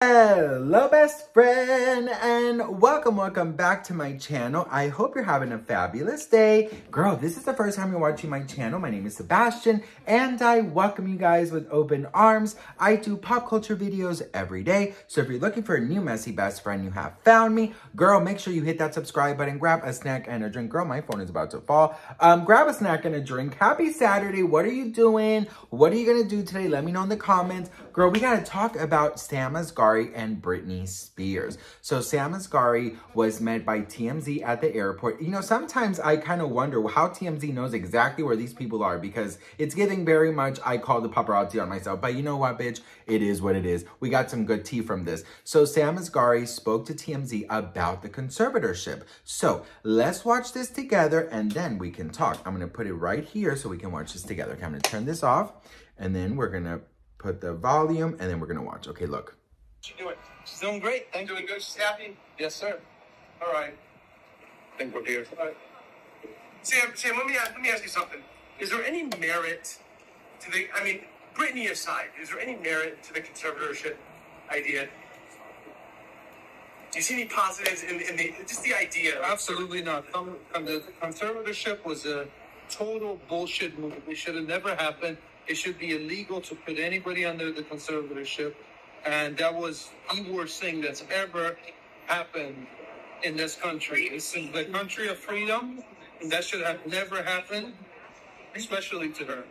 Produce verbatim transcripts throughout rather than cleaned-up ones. Hello best friend, and welcome welcome back to my channel. I hope you're having a fabulous day. Girl, this is the first time you're watching my channel. My name is Sebastian and I welcome you guys with open arms. I do pop culture videos every day, so if you're looking for a new messy best friend, you have found me. Girl, make sure you hit that subscribe button, grab a snack and a drink. Girl, my phone is about to fall. Um grab a snack and a drink. Happy Saturday. What are you doing? What are you gonna do today? Let me know in the comments. Girl, we gotta talk about Sam Asghari and Britney Spears. So Sam Asghari was met by T M Z at the airport. You know, sometimes I kind of wonder how T M Z knows exactly where these people are, because it's giving very much, I call the paparazzi on myself. But you know what, bitch? It is what it is. We got some good tea from this. So Sam Asghari spoke to T M Z about the conservatorship. So let's watch this together and then we can talk. I'm going to put it right here so we can watch this together. Okay, I'm going to turn this off and then we're going to put the volume and then we're going to watch. Okay, look. She's doing. She's doing great. Thank you. Doing good. She's happy. Yes, sir. All right. I think we're here. All right. Sam, Sam, let me ask, let me ask you something. Is there any merit to the? I mean, Britney aside, is there any merit to the conservatorship idea? Do you see any positives in, in the just the idea? Absolutely not. The conservatorship was a total bullshit move. It should have never happened. It should be illegal to put anybody under the conservatorship. And that was the worst thing that's ever happened in this country. It's in the country of freedom, and that should have never happened, especially to her.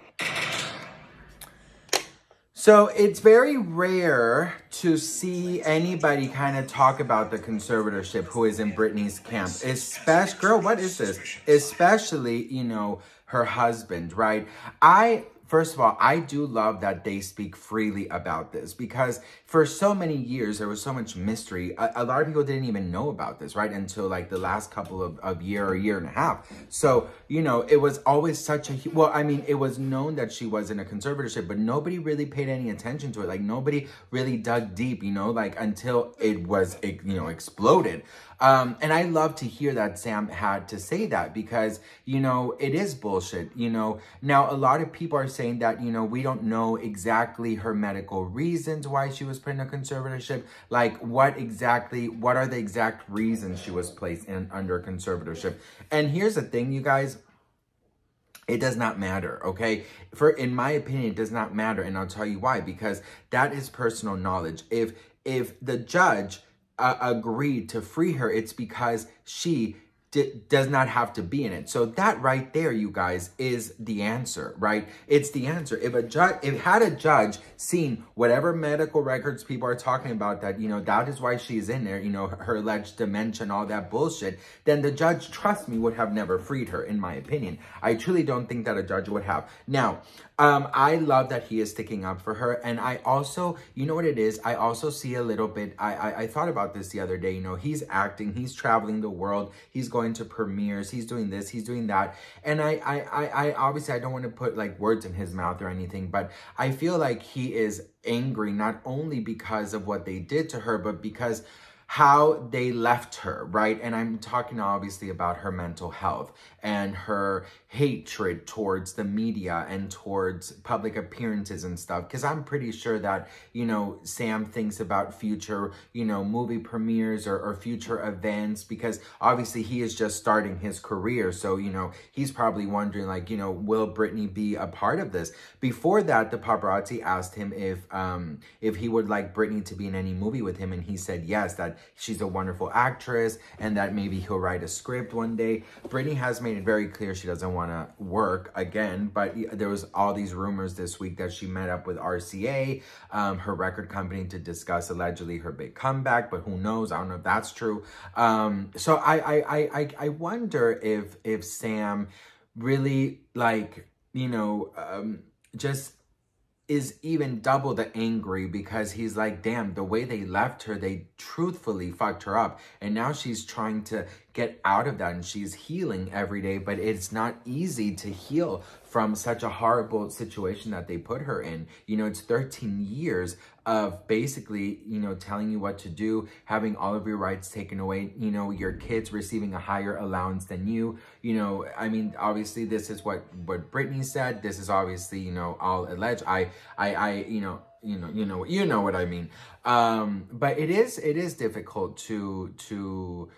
So it's very rare to see anybody kind of talk about the conservatorship who is in Britney's camp. Especially, girl, what is this? Especially, you know, her husband, right? I... First of all, I do love that they speak freely about this, because for so many years, there was so much mystery. A, a lot of people didn't even know about this, right? Until like the last couple of, of year or year and a half. So, you know, it was always such a, well, I mean, it was known that she was in a conservatorship, but nobody really paid any attention to it. Like nobody really dug deep, you know, like until it was, it, you know, exploded. Um, and I love to hear that Sam had to say that, because, you know, it is bullshit, you know. Now, a lot of people are saying that, you know, we don't know exactly her medical reasons why she was put in a conservatorship. Like, what exactly, what are the exact reasons she was placed in under a conservatorship? And here's the thing, you guys. It does not matter, okay? For, in my opinion, it does not matter. And I'll tell you why, because that is personal knowledge. If, if the judge... Uh, agreed to free her, it's because she does not have to be in it. So that right there, you guys, is the answer, right? It's the answer. If a judge, if had a judge seen whatever medical records people are talking about that, you know, that is why she's in there, you know, her, her alleged dementia and all that bullshit, then the judge, trust me, would have never freed her, in my opinion. I truly don't think that a judge would have. Now, um, I love that he is sticking up for her. And I also, you know what it is? I also see a little bit, I, I, I thought about this the other day, you know, he's acting, he's traveling the world, he's going to premieres, he's doing this, he's doing that, and I, I, I, I obviously I don't want to put like words in his mouth or anything, but I feel like he is angry not only because of what they did to her, but because how they left her, right? And I'm talking obviously about her mental health and her hatred towards the media and towards public appearances and stuff. Because I'm pretty sure that, you know, Sam thinks about future, you know, movie premieres or, or future events, because obviously he is just starting his career. So, you know, he's probably wondering like, you know, will Britney be a part of this? Before that, the paparazzi asked him if, um, if he would like Britney to be in any movie with him. And he said yes, that she's a wonderful actress and that maybe he'll write a script one day. Britney has made it very clear she doesn't want to work again, but there was all these rumors this week that she met up with R C A, um, her record company, to discuss allegedly her big comeback, but who knows? I don't know if that's true. Um, so I, I, I, I wonder if, if Sam really, like, you know, um, just... is even double the angry, because he's like, damn, the way they left her, they truthfully fucked her up. And now she's trying to get out of that and she's healing every day, but it's not easy to heal from such a horrible situation that they put her in. You know, it's thirteen years of basically, you know, telling you what to do, having all of your rights taken away, you know, your kids receiving a higher allowance than you, you know, I mean, obviously this is what, what Britney said. This is obviously, you know, all alleged. I, I, I, you know, you know, you know, you know what I mean. Um, but it is, it is difficult to, to,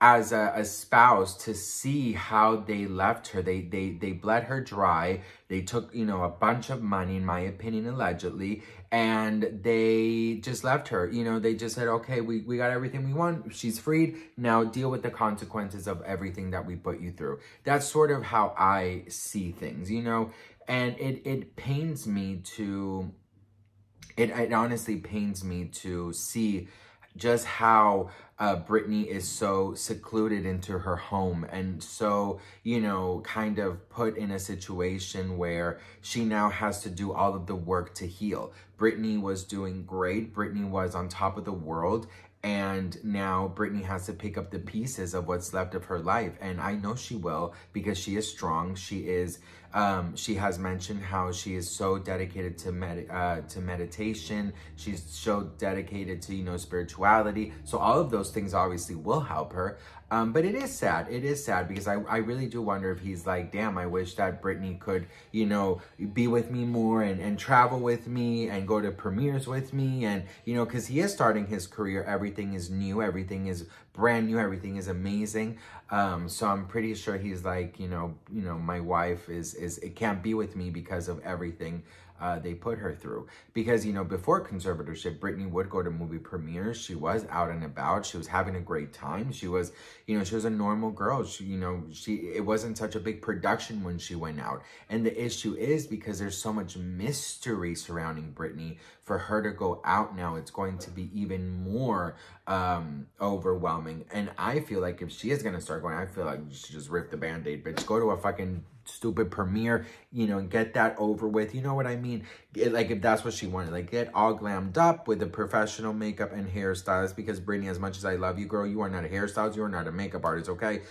as a, a spouse, to see how they left her. They, they, they bled her dry. They took, you know, a bunch of money, in my opinion, allegedly, and they just left her. You know, they just said, okay, we, we got everything we want. She's freed. Now deal with the consequences of everything that we put you through. That's sort of how I see things, you know, and it, it pains me to, it, it honestly pains me to see just how uh, Britney is so secluded into her home and so, you know, kind of put in a situation where she now has to do all of the work to heal. Britney was doing great. Britney was on top of the world. And now Britney has to pick up the pieces of what's left of her life. And I know she will, because she is strong. She is, um, she has mentioned how she is so dedicated to med uh, to meditation. She's so dedicated to, you know, spirituality. So all of those things obviously will help her. Um, but it is sad. It is sad because I, I really do wonder if he's like, damn, I wish that Britney could, you know, be with me more and, and travel with me and go to premieres with me. And, you know, because he is starting his career. Everything is new. Everything is brand new. Everything is amazing. Um, so I'm pretty sure he's like, you know, you know, my wife is, is it can't be with me because of everything Uh, they put her through. Because, you know, before conservatorship, Britney would go to movie premieres. She was out and about. She was having a great time. She was, you know, she was a normal girl. She, you know, she, it wasn't such a big production when she went out. And the issue is because there's so much mystery surrounding Britney, for her to go out now, it's going to be even more um, overwhelming. And I feel like if she is going to start going, I feel like you should just rip the Band-Aid, bitch. Go to a fucking stupid premiere, you know, and get that over with. You know what I mean? It, like, if that's what she wanted, like, get all glammed up with the professional makeup and hairstyles, because Britney, as much as I love you, girl, you are not a hairstylist, you are not a makeup artist, okay?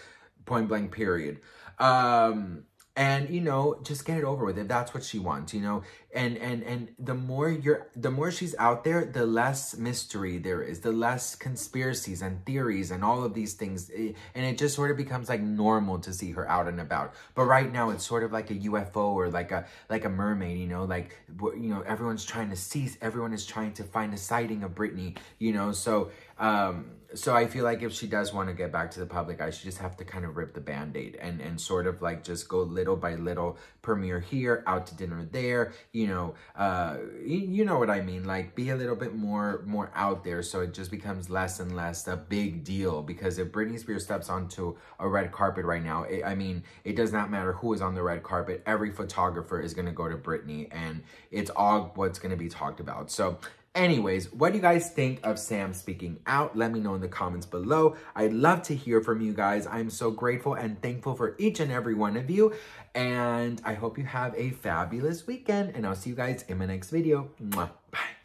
Point blank, period. Um... And, you know, just get it over with if that's what she wants, you know, and, and, and the more you're, the more she's out there, the less mystery there is, the less conspiracies and theories and all of these things. And it just sort of becomes like normal to see her out and about. But right now it's sort of like a U F O or like a, like a mermaid, you know, like, you know, everyone's trying to seize, everyone is trying to find a sighting of Britney, you know, so, um, so I feel like if she does want to get back to the public eye, she just have to kind of rip the Band-Aid and, and sort of like just go little by little, premiere here, out to dinner there, you know, uh, you know what I mean? Like, be a little bit more, more out there. So it just becomes less and less a big deal, because if Britney Spears steps onto a red carpet right now, it, I mean, it does not matter who is on the red carpet. Every photographer is going to go to Britney, and it's all what's going to be talked about. So anyways, what do you guys think of Sam speaking out? Let me know in the comments below. I'd love to hear from you guys. I'm so grateful and thankful for each and every one of you. And I hope you have a fabulous weekend. And I'll see you guys in my next video. Mwah. Bye.